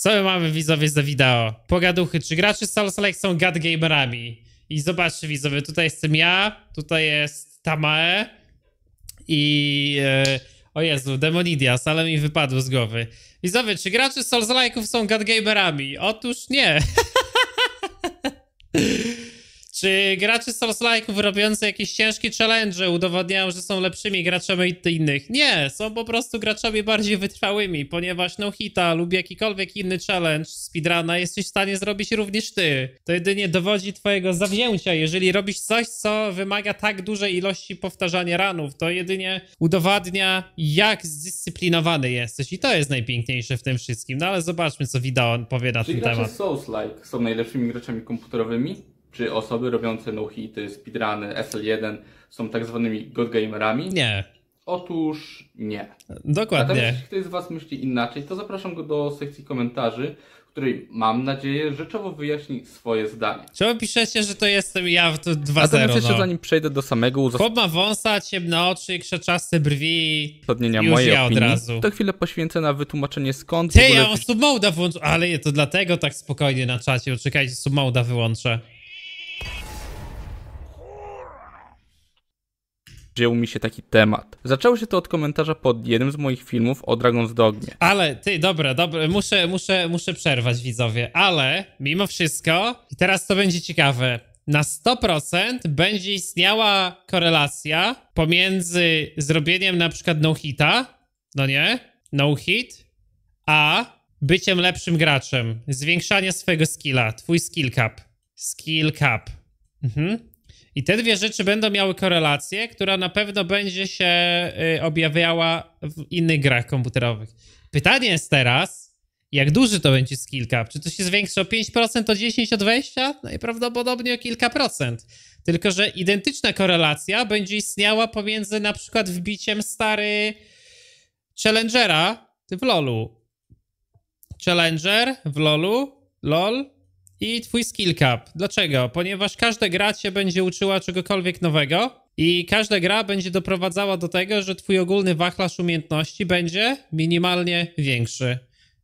Co my mamy, widzowie, za wideo? Pogaduchy, czy gracze z Solslake są gadgamerami? I zobaczcie, widzowie, tutaj jestem ja, tutaj jest Tamae i... o Jezu, Demoniddia, ale mi wypadło z głowy. Widzowie, czy gracze z Solslike'ów są gadgamerami? Otóż nie. Czy gracze z Souls-like'ów robiący jakieś ciężkie challenge udowodniają, że są lepszymi graczami od innych? Nie, są po prostu graczami bardziej wytrwałymi, ponieważ no hita lub jakikolwiek inny challenge speedruna jesteś w stanie zrobić również ty. To jedynie dowodzi twojego zawzięcia. Jeżeli robisz coś, co wymaga tak dużej ilości powtarzania runów, to jedynie udowadnia, jak zdyscyplinowany jesteś. I to jest najpiękniejsze w tym wszystkim. No ale zobaczmy, co wideo powie na ten temat. Czy gracze z Souls-like są najlepszymi graczami komputerowymi? Czy osoby robiące no-hity, speedruny, SL1 są tak zwanymi godgamerami? Nie. Otóż nie. Dokładnie. Natomiast jeśli ktoś z was myśli inaczej, to zapraszam go do sekcji komentarzy, w której mam nadzieję rzeczowo wyjaśni swoje zdanie. Czemu piszecie, że to jestem ja w 2.0? Natomiast jeszcze zanim przejdę do samego uzasadnienia... Chłop ma wąsa, ciemne oczy, krzaczaste brwi... Uzasadnienia mojej opinii. Od razu. To chwilę poświęcę na wytłumaczenie skąd... Ty, ja mam submoda włączę... Ale nie, to dlatego tak spokojnie na czacie. Czekajcie, submoda wyłączę. Wziął mi się taki temat. Zaczęło się to od komentarza pod jednym z moich filmów o Dragon's Dogmie. Ale ty, dobra, muszę przerwać, widzowie, ale mimo wszystko, i teraz to będzie ciekawe, na 100% będzie istniała korelacja pomiędzy zrobieniem na przykład no-hita, no nie, no-hit, a byciem lepszym graczem, zwiększania swojego skilla, twój skill cap. Mhm. I te dwie rzeczy będą miały korelację, która na pewno będzie się objawiała w innych grach komputerowych. Pytanie jest teraz, jak duży to będzie skill cap? Czy to się zwiększy o 5%, o 10%, o 20%? Najprawdopodobniej o kilka procent. Tylko że identyczna korelacja będzie istniała pomiędzy na przykład wbiciem stary Challengera w LOL-u. Challenger w LOL-u, LOL. I twój skill cap. Dlaczego? Ponieważ każda gra cię będzie uczyła czegokolwiek nowego i każda gra będzie doprowadzała do tego, że twój ogólny wachlarz umiejętności będzie minimalnie większy.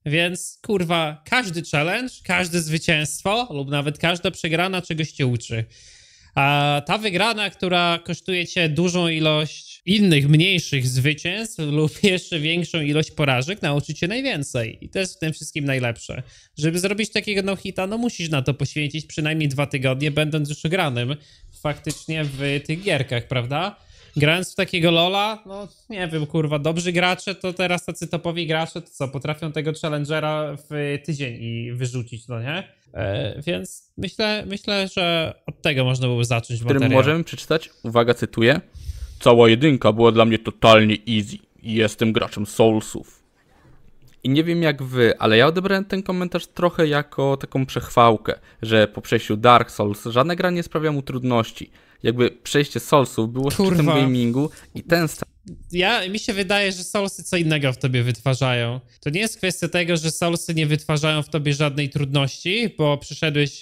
Więc kurwa, każdy challenge, każde zwycięstwo lub nawet każda przegrana czegoś cię uczy. A ta wygrana, która kosztuje cię dużą ilość innych, mniejszych zwycięstw lub jeszcze większą ilość porażek, nauczy cię najwięcej. I to jest w tym wszystkim najlepsze. Żeby zrobić takiego no-hita, no musisz na to poświęcić przynajmniej 2 tygodnie, będąc już granym faktycznie w tych gierkach, prawda? Grając w takiego Lola, no nie wiem, kurwa, dobrzy gracze, to teraz tacy topowi gracze, to co, potrafią tego Challengera w tydzień i wyrzucić, no nie? Więc myślę, że od tego można byłoby zacząć materiał. W którym możemy przeczytać, uwaga, cytuję, cała jedynka była dla mnie totalnie easy i jestem graczem Soulsów. I nie wiem jak wy, ale ja odebrałem ten komentarz trochę jako taką przechwałkę, że po przejściu Dark Souls żadna gra nie sprawia mu trudności. Jakby przejście Soulsów było szczytem gamingu i ten stan. Mi się wydaje, że Soulsy co innego w tobie wytwarzają. To nie jest kwestia tego, że Soulsy nie wytwarzają w tobie żadnej trudności, bo przeszedłeś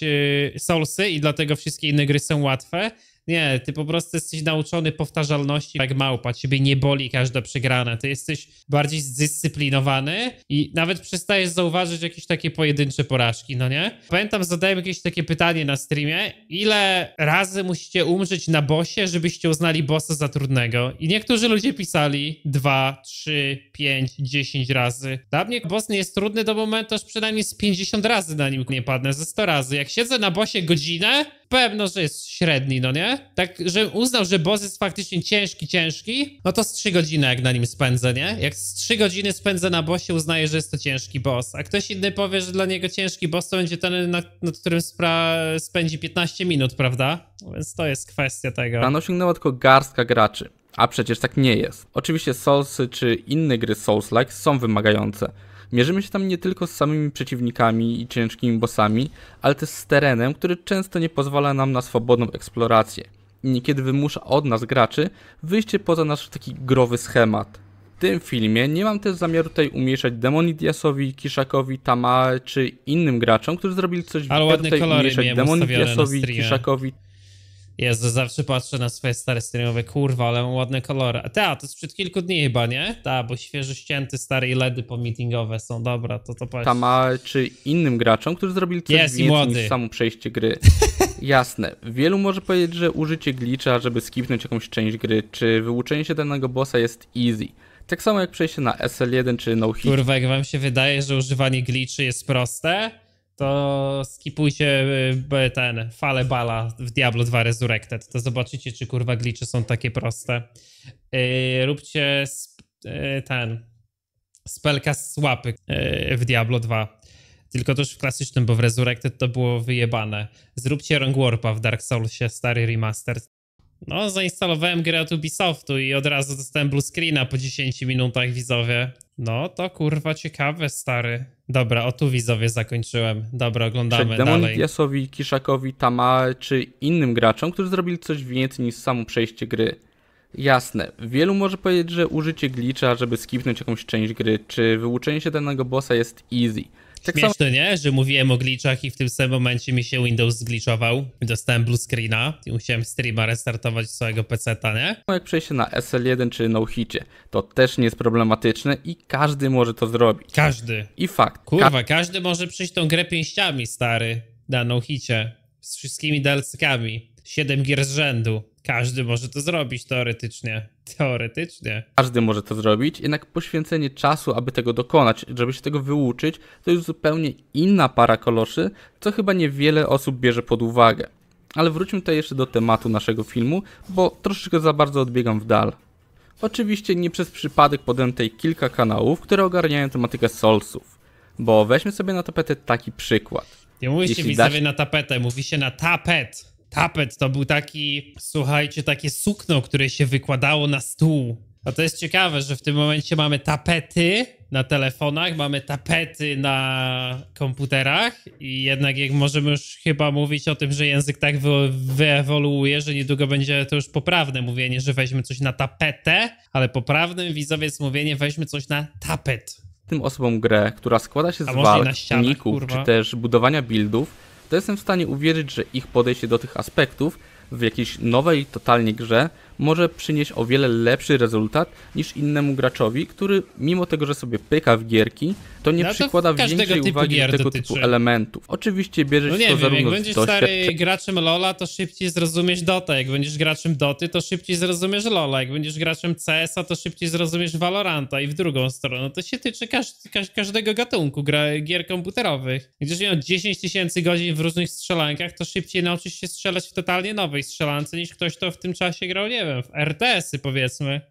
Soulsy i dlatego wszystkie inne gry są łatwe. Nie, ty po prostu jesteś nauczony powtarzalności jak małpa, ciebie nie boli każda przegrana, ty jesteś bardziej zdyscyplinowany i nawet przestajesz zauważyć jakieś takie pojedyncze porażki, no nie? Pamiętam, zadałem jakieś takie pytanie na streamie, ile razy musicie umrzeć na bossie, żebyście uznali bossa za trudnego? I niektórzy ludzie pisali 2, 3, 5, 10 razy. Dla mnie boss nie jest trudny do momentu, aż przynajmniej z 50 razy na nim nie padnę, ze 100 razy. Jak siedzę na bossie godzinę, pewno, że jest średni, no nie? Tak, że uznał, że boss jest faktycznie ciężki, no to z 3 godziny jak na nim spędzę, nie? Jak z 3 godziny spędzę na bossie, uznaję, że jest to ciężki boss. A ktoś inny powie, że dla niego ciężki boss to będzie ten, nad którym spędzi 15 minut, prawda? Więc to jest kwestia tego. Rano osiągnęła tylko garstka graczy, a przecież tak nie jest. Oczywiście Soulsy czy inne gry Souls-like są wymagające. Mierzymy się tam nie tylko z samymi przeciwnikami i ciężkimi bossami, ale też z terenem, który często nie pozwala nam na swobodną eksplorację i niekiedy wymusza od nas graczy wyjście poza nasz taki growy schemat. W tym filmie nie mam też zamiaru tutaj umniejszać Demoniddiasowi, Kiszakowi, Tamae czy innym graczom, którzy zrobili coś więcej. Ale ładne kolory miałem ustawione na streamie. Jezu, zawsze patrzę na swoje stare streamowe, kurwa, ale mam ładne kolory. Ta, to sprzed kilku dni chyba, nie? Ta, bo świeżo ścięty stare LEDy pomitingowe są, dobra, to patrz. Tamae czy innym graczom, którzy zrobili coś więcej niż samo przejście gry. Jasne, wielu może powiedzieć, że użycie glitcha, żeby skipnąć jakąś część gry, czy wyuczenie się danego bossa jest easy. Tak samo jak przejście na SL1 czy no hit. Kurwa, jak wam się wydaje, że używanie glitchy jest proste, to skipujcie ten Falę Bala w Diablo 2 Resurrected. To zobaczycie, czy kurwa glitchy są takie proste. Róbcie ten spelka z słapy w Diablo 2. Tylko to już w klasycznym, bo w Resurrected to było wyjebane. Zróbcie Rong Warpa w Dark Soulsie, stary remaster. No, zainstalowałem grę od Ubisoftu i od razu dostałem blue screena po 10 minutach, widzowie. No, to kurwa ciekawe, stary. Dobra, o tu widzowie zakończyłem. Dobra, oglądamy dalej. Demoniddiasowi, Kiszakowi, Tamae czy innym graczom, którzy zrobili coś więcej niż samo przejście gry. Jasne, wielu może powiedzieć, że użycie glitcha, żeby skipnąć jakąś część gry, czy wyuczenie się danego bossa jest easy. Tak śmieszne, samo... nie? Że mówiłem o glitchach i w tym samym momencie mi się Windows zglitchował. Dostałem blue screena i musiałem streama restartować całego peceta, nie? Jak przejście na SL1 czy no-hicie, to też nie jest problematyczne i każdy może to zrobić. Każdy. I fakt. Kurwa, każdy może przejść tą grę pięściami, stary, na no-hicie. Z wszystkimi DLC-kami. 7 gier z rzędu. Każdy może to zrobić teoretycznie. Każdy może to zrobić, jednak poświęcenie czasu, aby tego dokonać, żeby się tego wyuczyć, to już zupełnie inna para kaloszy, co chyba niewiele osób bierze pod uwagę. Ale wróćmy tutaj jeszcze do tematu naszego filmu, bo troszeczkę za bardzo odbiegam w dal. Oczywiście nie przez przypadek podałem tutaj kilka kanałów, które ogarniają tematykę Soulsów, bo weźmy sobie na tapetę taki przykład. Nie mówi się widzowie na tapetę, mówi się na tapet. Tapet to był taki, słuchajcie, takie sukno, które się wykładało na stół. A to jest ciekawe, że w tym momencie mamy tapety na telefonach, mamy tapety na komputerach i jednak jak możemy już chyba mówić o tym, że język tak wyewoluuje, że niedługo będzie to już poprawne mówienie, że weźmy coś na tapetę, ale poprawnym widzowie jest mówienie weźmy coś na tapet. Tym osobom grę, która składa się z walk, uników, czy też budowania buildów, to jestem w stanie uwierzyć, że ich podejście do tych aspektów w jakiejś nowej, totalnie grze może przynieść o wiele lepszy rezultat niż innemu graczowi, który mimo tego, że sobie pyka w gierki, to nie przykłada większej uwagi do tego typu elementów. Oczywiście bierzesz to zarówno z doświadczenia. Jak będziesz stary graczem LOLa, to szybciej zrozumiesz Dota, jak będziesz graczem Doty, to szybciej zrozumiesz LOLa, jak będziesz graczem CS-a, to szybciej zrozumiesz Valoranta i w drugą stronę. To się tyczy każdego gatunku gier komputerowych. Gdyż miał 10 tysięcy godzin w różnych strzelankach, to szybciej nauczysz się strzelać w totalnie nowej strzelance niż ktoś, kto w tym czasie grał, nie wiem, w RTS-y powiedzmy.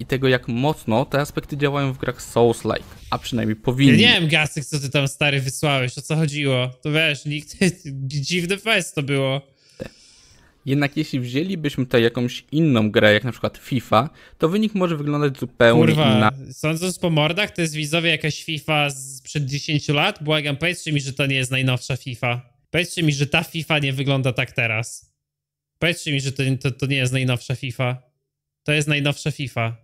I tego jak mocno te aspekty działają w grach Souls-like, a przynajmniej powinni. Ja nie wiem, Gasyk, co ty tam stary wysłałeś, o co chodziło. To wiesz, nikt... dziwny fest to było. Jednak jeśli wzięlibyśmy tutaj jakąś inną grę, jak na przykład FIFA, to wynik może wyglądać zupełnie inaczej. Sądząc po mordach, to jest widzowie jakaś FIFA sprzed 10 lat? Błagam, powiedzcie mi, że to nie jest najnowsza FIFA. Powiedzcie mi, że ta FIFA nie wygląda tak teraz. Powiedzcie mi, że to nie jest najnowsza FIFA. To jest najnowsza FIFA.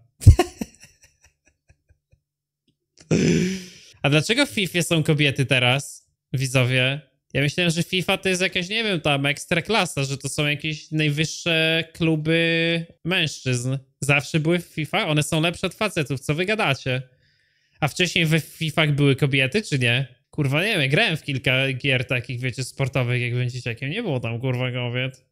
A dlaczego w FIFA są kobiety teraz, widzowie? Ja myślałem, że FIFA to jest jakaś, nie wiem, tam ekstraklasa, że to są jakieś najwyższe kluby mężczyzn. Zawsze były w FIFA? One są lepsze od facetów, co wy gadacie? A wcześniej we FIFAch były kobiety, czy nie? Kurwa, nie wiem, ja grałem w kilka gier takich, wiecie, sportowych, jak będziecie dzieciakiem. Nie było tam, kurwa, kobiet.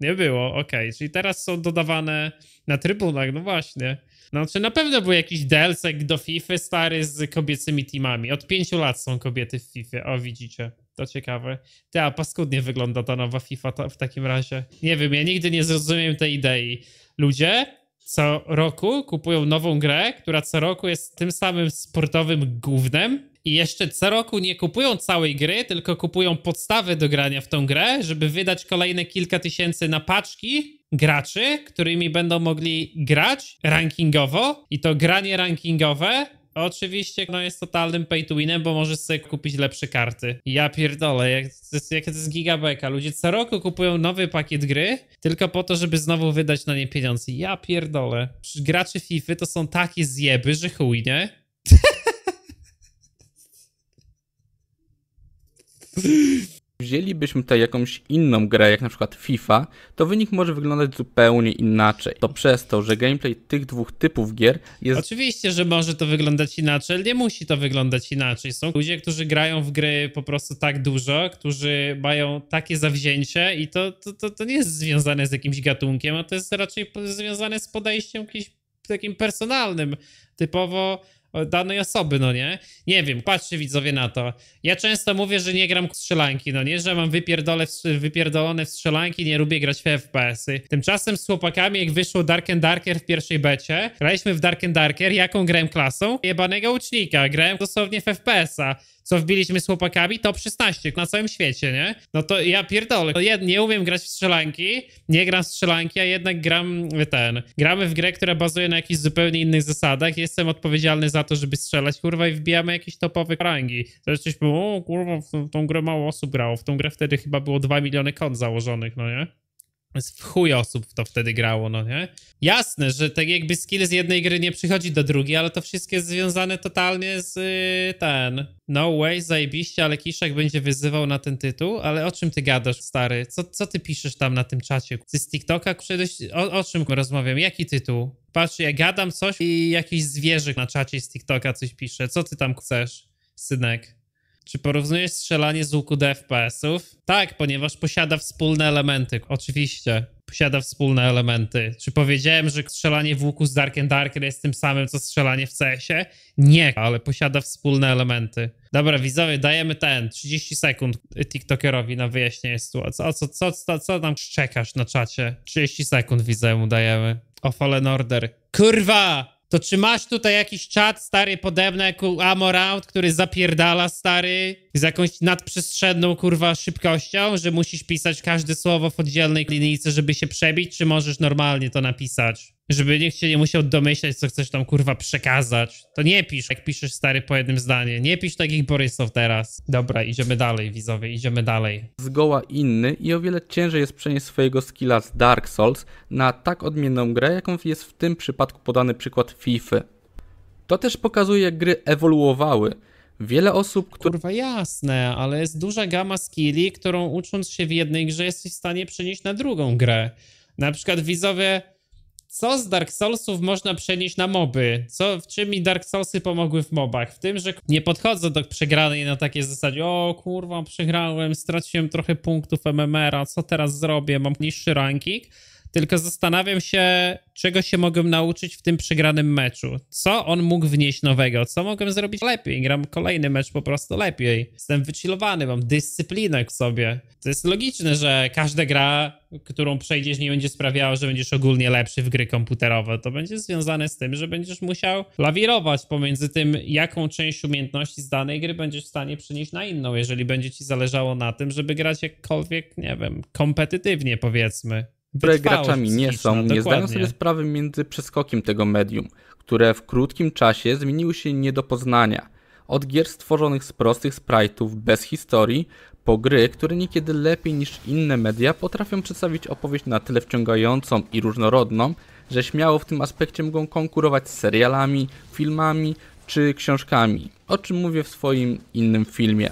Nie było, okej. Czyli teraz są dodawane na trybunach, no właśnie. Znaczy, na pewno był jakiś DLC do FIFA stary z kobiecymi teamami. Od 5 lat są kobiety w FIFA, o widzicie. To ciekawe. A paskudnie wygląda ta nowa FIFA w takim razie. Nie wiem, ja nigdy nie zrozumiem tej idei. Ludzie co roku kupują nową grę, która co roku jest tym samym sportowym gównem. I jeszcze co roku nie kupują całej gry, tylko kupują podstawy do grania w tą grę, żeby wydać kolejne kilka tysięcy na paczki graczy, którymi będą mogli grać rankingowo. I to granie rankingowe oczywiście no, jest totalnym pay to winem, bo możesz sobie kupić lepsze karty. Ja pierdolę, jak to jest gigabeka. Ludzie co roku kupują nowy pakiet gry, tylko po to, żeby znowu wydać na nie pieniądze. Ja pierdolę. Gracze FIFA to są takie zjeby, że chuj, nie? wzięlibyśmy tutaj jakąś inną grę, jak na przykład FIFA, to wynik może wyglądać zupełnie inaczej. To przez to, że gameplay tych dwóch typów gier jest... Oczywiście, że może to wyglądać inaczej, ale nie musi to wyglądać inaczej. Są ludzie, którzy grają w gry po prostu tak dużo, którzy mają takie zawzięcie i to nie jest związane z jakimś gatunkiem, a to jest raczej związane z podejściem jakimś takim personalnym, typowo danej osoby, no nie? Nie wiem, patrzcie widzowie na to. Ja często mówię, że nie gram w strzelanki, no nie? Że mam wypierdolone w strzelanki, nie lubię grać w FPS-y. Tymczasem z chłopakami, jak wyszło Dark and Darker w pierwszej becie, graliśmy w Dark and Darker, jaką grałem klasą? Jebanego łucznika, grałem dosłownie w FPS-a. Co wbiliśmy z chłopakami, top 16 na całym świecie, nie? No to ja pierdolę. No ja nie umiem grać w strzelanki, nie gram w strzelanki, a jednak gramy w grę, która bazuje na jakichś zupełnie innych zasadach. Jestem odpowiedzialny za to, żeby strzelać, kurwa, i wbijamy jakieś topowe rangi. Zaczęliśmy, o kurwa, w tą grę mało osób grało, w tą grę wtedy chyba było 2 miliony kont założonych, no nie? W chuj osób to wtedy grało, no nie? Jasne, że tak jakby skill z jednej gry nie przychodzi do drugiej, ale to wszystko jest związane totalnie z No way, zajebiście, ale Kiszak będzie wyzywał na ten tytuł, ale o czym ty gadasz, stary? Co ty piszesz tam na tym czacie? Ty z TikToka przyjdziesz? O czym rozmawiam? Jaki tytuł? Patrz, ja gadam coś i jakiś zwierzyk na czacie z TikToka coś pisze. Co ty tam chcesz, synek? Czy porównujesz strzelanie z łuku do FPS-ów? Tak, ponieważ posiada wspólne elementy. Oczywiście, posiada wspólne elementy. Czy powiedziałem, że strzelanie w łuku z Dark and Darker jest tym samym, co strzelanie w CS-ie? Nie, ale posiada wspólne elementy. Dobra, widzowie, dajemy 30 sekund TikTokerowi na wyjaśnienie sytuacji. Co tam szczekasz na czacie? 30 sekund widzę mu dajemy. O Fallen Order. Kurwa! To czy masz tutaj jakiś czat, stary, podobny jak u Amoraut, który zapierdala, stary, z jakąś nadprzestrzenną, kurwa, szybkością, że musisz pisać każde słowo w oddzielnej linijce, żeby się przebić, czy możesz normalnie to napisać? Żeby nikt się nie musiał domyśleć, co chcesz tam, kurwa, przekazać. To nie pisz, jak piszesz, stary, po jednym zdaniu. Nie pisz takich Borysów teraz. Dobra, idziemy dalej, widzowie, idziemy dalej. Zgoła inny i o wiele ciężej jest przenieść swojego skilla z Dark Souls na tak odmienną grę, jaką jest w tym przypadku podany przykład FIFA. To też pokazuje, jak gry ewoluowały. Wiele osób, które... Kurwa, jasne, ale jest duża gama skilli, którą ucząc się w jednej grze jesteś w stanie przenieść na drugą grę. Na przykład, widzowie... Co z Dark Soulsów można przenieść na moby? W czym mi Dark Soulsy pomogły w mobach? W tym, że nie podchodzę do przegranej na takiej zasadzie: o kurwa, przegrałem, straciłem trochę punktów MMR-a, co teraz zrobię, mam niższy ranking. Tylko zastanawiam się, czego się mogłem nauczyć w tym przegranym meczu. Co on mógł wnieść nowego? Co mogłem zrobić lepiej? Gram kolejny mecz po prostu lepiej. Jestem wychillowany, mam dyscyplinę w sobie. To jest logiczne, że każda gra, którą przejdziesz, nie będzie sprawiała, że będziesz ogólnie lepszy w gry komputerowe. To będzie związane z tym, że będziesz musiał lawirować pomiędzy tym, jaką część umiejętności z danej gry będziesz w stanie przenieść na inną, jeżeli będzie ci zależało na tym, żeby grać jakkolwiek, nie wiem, kompetytywnie, powiedzmy. Które graczami nie są, nie zdają sobie sprawy między przeskokiem tego medium, które w krótkim czasie zmieniły się nie do poznania. Od gier stworzonych z prostych sprite'ów bez historii, po gry, które niekiedy lepiej niż inne media potrafią przedstawić opowieść na tyle wciągającą i różnorodną, że śmiało w tym aspekcie mogą konkurować z serialami, filmami czy książkami, o czym mówię w swoim innym filmie.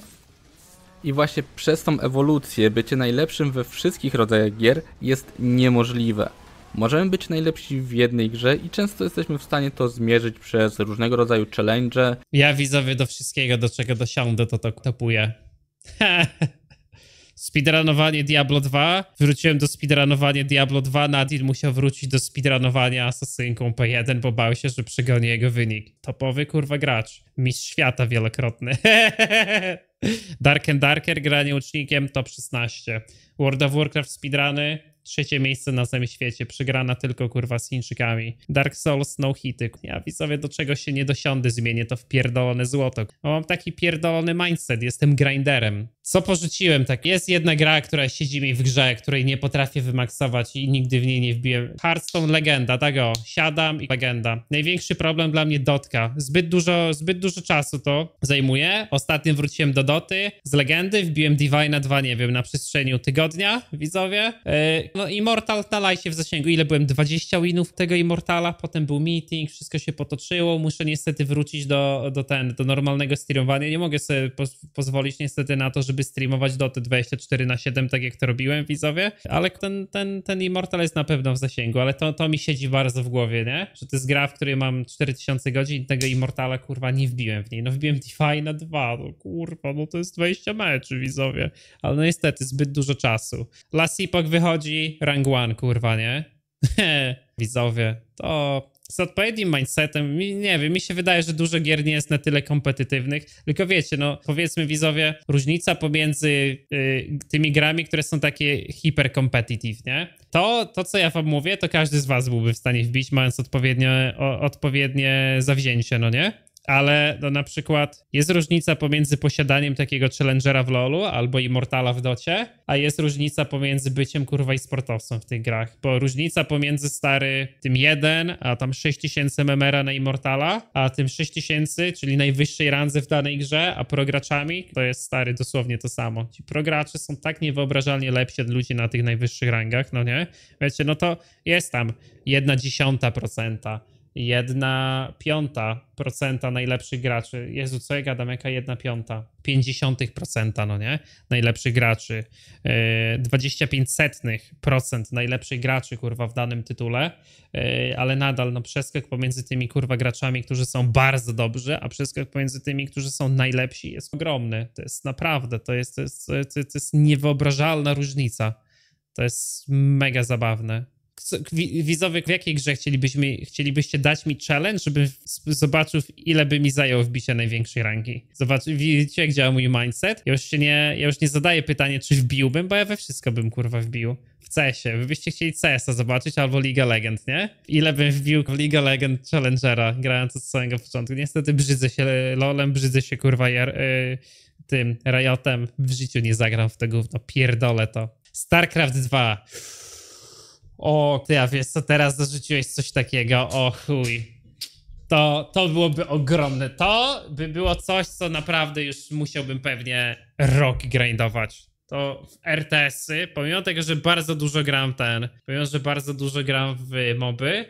I właśnie przez tą ewolucję bycie najlepszym we wszystkich rodzajach gier jest niemożliwe. Możemy być najlepsi w jednej grze i często jesteśmy w stanie to zmierzyć przez różnego rodzaju challenge. Ja widzowie do wszystkiego, do czego dosiądę, to topuję. Speedrunowanie Diablo 2. Wróciłem do speedrunowania Diablo 2. Nadil musiał wrócić do speedrunowania asasynką P1, bo bał się, że przegoni jego wynik. Topowy kurwa gracz. Mistrz świata wielokrotny. Dark and Darker, granie łucznikiem, top 16. World of Warcraft speedruny, 3. miejsce na całym świecie. Przegrana tylko kurwa z Chińczykami. Dark Souls, no hity. Ja widzowie do czego się nie dosiądę, zmienię to w pierdolone złoto. Bo mam taki pierdolony mindset, jestem grinderem. Co porzuciłem tak? Jest jedna gra, która siedzi mi w grze, której nie potrafię wymaksować i nigdy w niej nie wbiłem. Hearthstone legenda, tak o. Siadam i legenda. Największy problem dla mnie Dotka. Zbyt dużo czasu to zajmuje. Ostatnio wróciłem do Doty z legendy, wbiłem Divine 2, nie wiem, na przestrzeni tygodnia, widzowie. No Immortal na lajcie w zasięgu. Ile byłem? 20 winów tego Immortala, potem był meeting, wszystko się potoczyło. Muszę niestety wrócić do normalnego sterowania. Nie mogę sobie pozwolić niestety na to, żeby żeby streamować Dotę 24/7, tak jak to robiłem, widzowie, ale ten Immortal jest na pewno w zasięgu, ale to mi siedzi bardzo w głowie, nie? Że to jest gra, w której mam 4000 godzin, tego Immortala, kurwa, nie wbiłem w niej. No wbiłem Divine 2, no kurwa, no to jest 20 meczy, widzowie, ale no niestety zbyt dużo czasu. Last Epoch wychodzi, rank 1, kurwa, nie? Widzowie, to... Z odpowiednim mindsetem, nie wiem, mi się wydaje, że dużo gier nie jest na tyle kompetywnych, tylko wiecie, no powiedzmy widzowie, różnica pomiędzy tymi grami, które są takie hiper-competitive, nie? To, co ja wam mówię, to każdy z was byłby w stanie wbić, mając odpowiednie zawzięcie, no nie? Ale no, na przykład jest różnica pomiędzy posiadaniem takiego Challengera w LOL-u albo Immortala w Docie, a jest różnica pomiędzy byciem kurwa i sportowcą w tych grach, bo różnica pomiędzy tym 1, a tam 6000 MMR-a na Immortala, a tym 6000, czyli najwyższej randze w danej grze, a prograczami to jest dosłownie to samo. Ci progracze są tak niewyobrażalnie lepsi od ludzi na tych najwyższych rangach, no nie? Wiecie, no to jest tam 0,1%. 1/5% najlepszych graczy. Jezu, co ja gadam, jaka 1/5? 0,5%, no nie? Najlepszych graczy. 0,25% najlepszych graczy, kurwa, w danym tytule. Ale nadal, no, przeskok pomiędzy tymi, kurwa, graczami, którzy są bardzo dobrzy, a przeskok pomiędzy tymi, którzy są najlepsi, jest ogromny. To jest naprawdę, to jest niewyobrażalna różnica. To jest mega zabawne. Widzowie, w jakiej grze chcielibyście dać mi challenge, żeby zobaczył, ile by mi zajęło wbicie największej rangi? Widzicie, jak działa mój mindset? Ja już nie zadaję pytania, czy wbiłbym, bo ja we wszystko bym, kurwa, wbił. W CS-ie. Wy byście chcieli CS-a zobaczyć albo League of Legends, nie? Ile bym wbił w League of Legends Challengera, grając od samego początku. Niestety brzydzę się LOL-em, brzydzę się, kurwa, tym Riotem. W życiu nie zagram w to gówno. Pierdolę to. StarCraft 2. O, ty, a wiesz co, teraz dorzuciłeś coś takiego, o chuj. To byłoby ogromne. To by było coś, co naprawdę już musiałbym pewnie rok grindować. To w RTS-y, pomimo tego, że bardzo dużo gram w moby,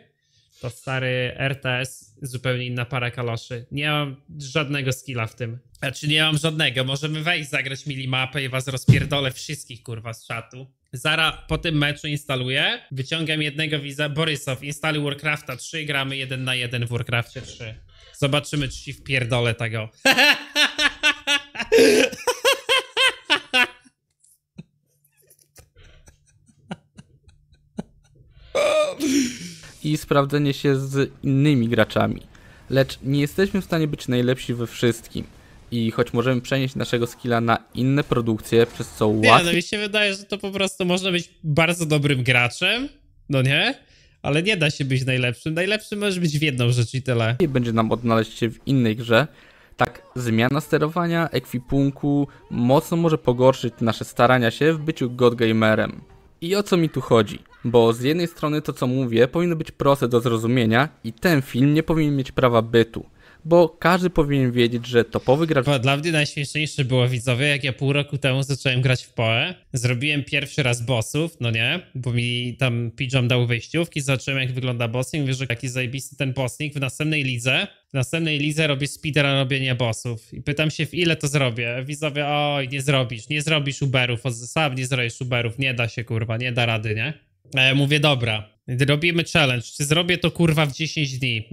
to stary RTS zupełnie inna para kaloszy. Nie mam żadnego skilla w tym. Znaczy nie mam żadnego, możemy wejść, zagrać milimapę i was rozpierdolę wszystkich, kurwa, z czatu. Zara po tym meczu instaluję, wyciągam jednego widza, Borysow, instaluj Warcrafta 3, gramy 1/1 w Warcrafcie 3. Zobaczymy, czy się wpierdolę tego. I sprawdzenie się z innymi graczami. Lecz nie jesteśmy w stanie być najlepsi we wszystkim. I choć możemy przenieść naszego skilla na inne produkcje, przez co łatwiej... Mi się wydaje, że to po prostu można być bardzo dobrym graczem, no nie? Ale nie da się być najlepszym. Najlepszym możesz być w jedną rzecz i tyle. I będzie nam odnaleźć się w innej grze. Tak, zmiana sterowania, ekwipunku mocno może pogorszyć nasze starania się w byciu godgamerem. I o co mi tu chodzi? Bo z jednej strony to, co mówię, powinno być proste do zrozumienia i ten film nie powinien mieć prawa bytu. Bo każdy powinien wiedzieć, że topowy gracz... Dla mnie najśmieszniejsze było, widzowie, jak ja pół roku temu zacząłem grać w POE. Zrobiłem pierwszy raz bossów, no nie? Bo mi tam Pidgeon dał wyjściówki, zobaczyłem, jak wygląda bossing. Mówię, że jaki zajebisty ten bossing. W następnej lidze robię speedrun robienia bossów. I pytam się, w ile to zrobię. Widzowie, oj, nie zrobisz uberów, sam nie zrobisz uberów. Nie da się, kurwa, nie da rady, nie? Mówię, dobra. Robimy challenge. Czy zrobię to, kurwa, w 10 dni?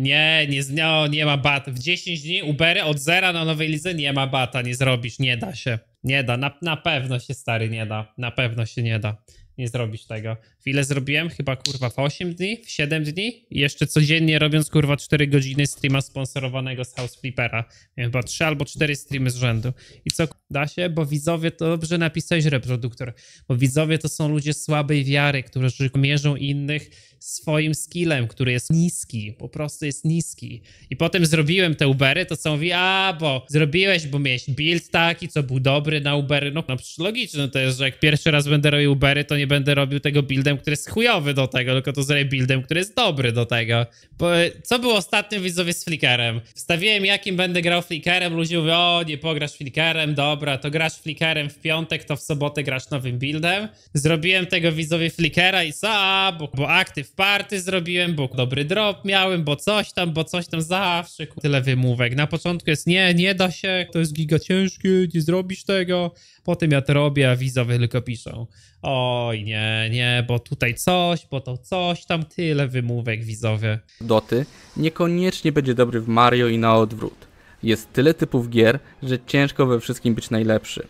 Nie ma bata. W 10 dni Ubery od zera na nowej lidze nie ma bata. Nie zrobisz, nie da się. Nie da, na pewno się, stary, nie da. Na pewno się nie da. Nie zrobisz tego. W ile zrobiłem? Chyba, kurwa, w 8 dni? W 7 dni? I jeszcze codziennie robiąc, kurwa, 4 godziny streama sponsorowanego z House Flippera. Chyba 3 albo 4 streamy z rzędu. I co, da się? Bo widzowie, to dobrze napisałeś, reproduktor. Bo widzowie to są ludzie słabej wiary, którzy mierzą innych swoim skillem, który jest niski. Po prostu jest niski. I potem zrobiłem te Ubery, to co mówi, bo zrobiłeś, bo miałeś build taki, co był dobry na Ubery. No przecież logiczne to jest, że jak pierwszy raz będę robił Ubery, to nie będę robił tego buildem, który jest chujowy do tego, tylko to zrobię buildem, który jest dobry do tego. Bo co było ostatnio, widzowie, z flickerem? Wstawiłem, jakim będę grał flickerem, ludzie mówią, o nie pograsz flickerem, dobra, to grasz flickerem w piątek, to w sobotę grasz nowym buildem. Zrobiłem tego, widzowie, flickera i za, bo active party zrobiłem, bo dobry drop miałem, bo coś tam zawsze, tyle wymówek. Na początku jest nie da się, to jest giga ciężkie, nie zrobisz tego. Potem ja to robię, a widzowie tylko piszą. Oj, nie, bo tutaj coś, bo to coś, tam tyle wymówek, widzowie. Doty niekoniecznie będzie dobry w Mario i na odwrót. Jest tyle typów gier, że ciężko we wszystkim być najlepszy.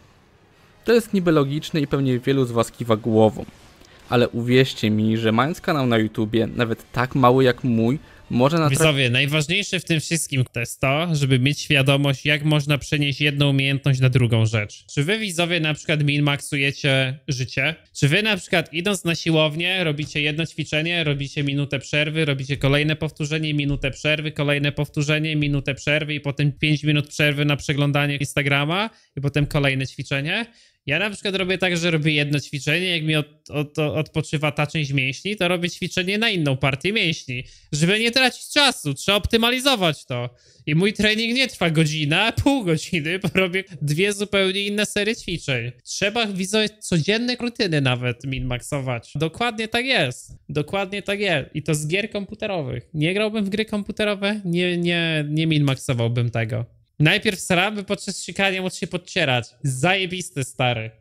To jest niby logiczne i pewnie wielu z was kiwa głową. Ale uwierzcie mi, że mając kanał na YouTubie, nawet tak mały jak mój, może na widzowie, najważniejsze w tym wszystkim to jest to, żeby mieć świadomość, jak można przenieść jedną umiejętność na drugą rzecz. Czy wy, widzowie, na przykład min-maxujecie życie? Czy wy na przykład idąc na siłownię, robicie jedno ćwiczenie, robicie minutę przerwy, robicie kolejne powtórzenie, minutę przerwy, kolejne powtórzenie, minutę przerwy i potem 5 minut przerwy na przeglądanie Instagrama i potem kolejne ćwiczenie? Ja na przykład robię tak, że robię jedno ćwiczenie, jak mi odpoczywa ta część mięśni, to robię ćwiczenie na inną partię mięśni. Żeby nie tracić czasu, trzeba optymalizować to. I mój trening nie trwa godzinę, pół godziny, bo robię dwie zupełnie inne serie ćwiczeń. Trzeba, widzowie, codzienne rutyny nawet min-maxować. Dokładnie tak jest. Dokładnie tak jest. I to z gier komputerowych. Nie grałbym w gry komputerowe, nie min-maxowałbym tego. Najpierw sramy podczas sikania, móc się podcierać. Zajebiste, stary.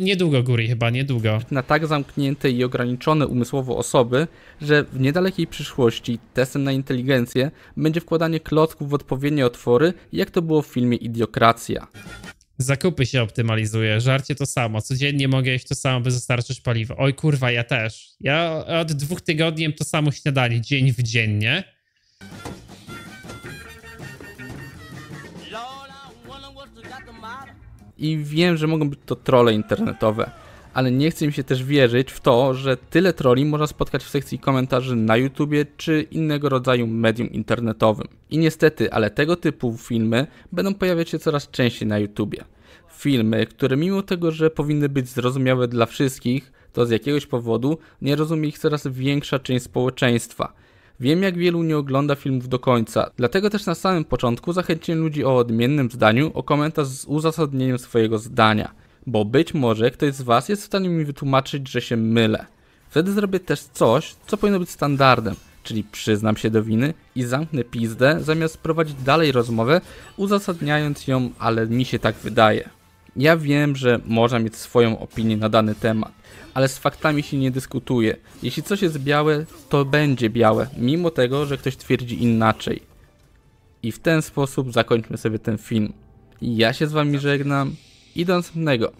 Niedługo góry chyba, niedługo. Na tak zamknięte i ograniczone umysłowo osoby, że w niedalekiej przyszłości testem na inteligencję będzie wkładanie klocków w odpowiednie otwory, jak to było w filmie Idiokracja. Zakupy się optymalizuje, żarcie to samo. Codziennie mogę jeść to samo, by dostarczyć paliwo. Oj kurwa, ja też. Ja od 2 tygodni jem to samo śniadanie, dzień w dzień, nie? I wiem, że mogą być to trolle internetowe, ale nie chce mi się też wierzyć w to, że tyle trolli można spotkać w sekcji komentarzy na YouTubie czy innego rodzaju medium internetowym. I niestety, ale tego typu filmy będą pojawiać się coraz częściej na YouTubie. Filmy, które mimo tego, że powinny być zrozumiałe dla wszystkich, to z jakiegoś powodu nie rozumie ich coraz większa część społeczeństwa. Wiem, jak wielu nie ogląda filmów do końca, dlatego też na samym początku zachęciłem ludzi o odmiennym zdaniu, o komentarz z uzasadnieniem swojego zdania, bo być może ktoś z was jest w stanie mi wytłumaczyć, że się mylę. Wtedy zrobię też coś, co powinno być standardem, czyli przyznam się do winy i zamknę pizdę, zamiast prowadzić dalej rozmowę, uzasadniając ją, ale mi się tak wydaje. Ja wiem, że można mieć swoją opinię na dany temat, ale z faktami się nie dyskutuje. Jeśli coś jest białe, to będzie białe, mimo tego, że ktoś twierdzi inaczej. I w ten sposób zakończmy sobie ten film. Ja się z wami żegnam i do następnego.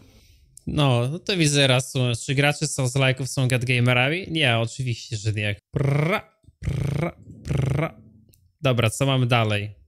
No, to widzę raz, czy gracze są z lajków, są gadgamerami? Nie, oczywiście, że nie. Dobra, co mamy dalej?